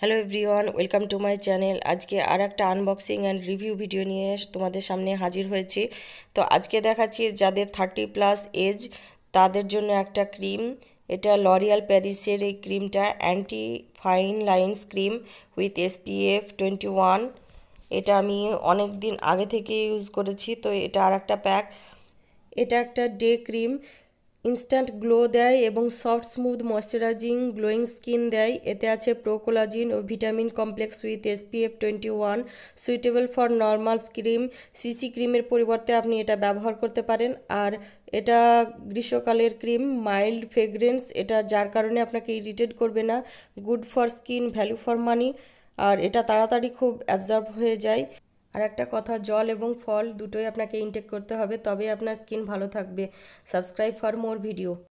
Hello everyone, welcome to my channel. আজকে আর একটা আনবক্সিং অ্যান্ড রিভিউ ভিডিও নিয়ে তোমাদের সামনে হাজির হয়েছি। তো আজকে দেখাচ্ছি যাদের 30+ এজ তাদের জন্য একটা ক্রিম। এটা লরিয়াল প্যারিসের এই ক্রিমটা anti fine lines cream with SPF 21। এটা আমি অনেক দিন আগে থেকে ইউজ করেছি। তো এটা আর একটা প্যাক, এটা একটা ডে ক্রিম, ইনস্ট্যান্ট গ্লো দেয় এবং soft smooth moisturising glowing skin দেয়। এতে আছে প্রোকোলাজিন ও vitamin complex with SPF 21, suitable for normal skin. CC ক্রিমের পরিবর্তে আপনি এটা ব্যবহার করতে পারেন। আর এটা গ্রীষ্মকালের ক্রিম, মাইল্ড ফ্রেগরেন্স, এটা যার কারণে আপনাকে ইরিটেট করবে না, good for skin, value for money. আর এটা তাড়াতাড়ি খুব অ্যাবজর্ব হয়ে যায়। আর একটা কথা, জল এবং ফল দুটোই আপনাকে ইনটেক করতে হবে, তবে আপনার স্কিন ভালো থাকবে। Subscribe for more video.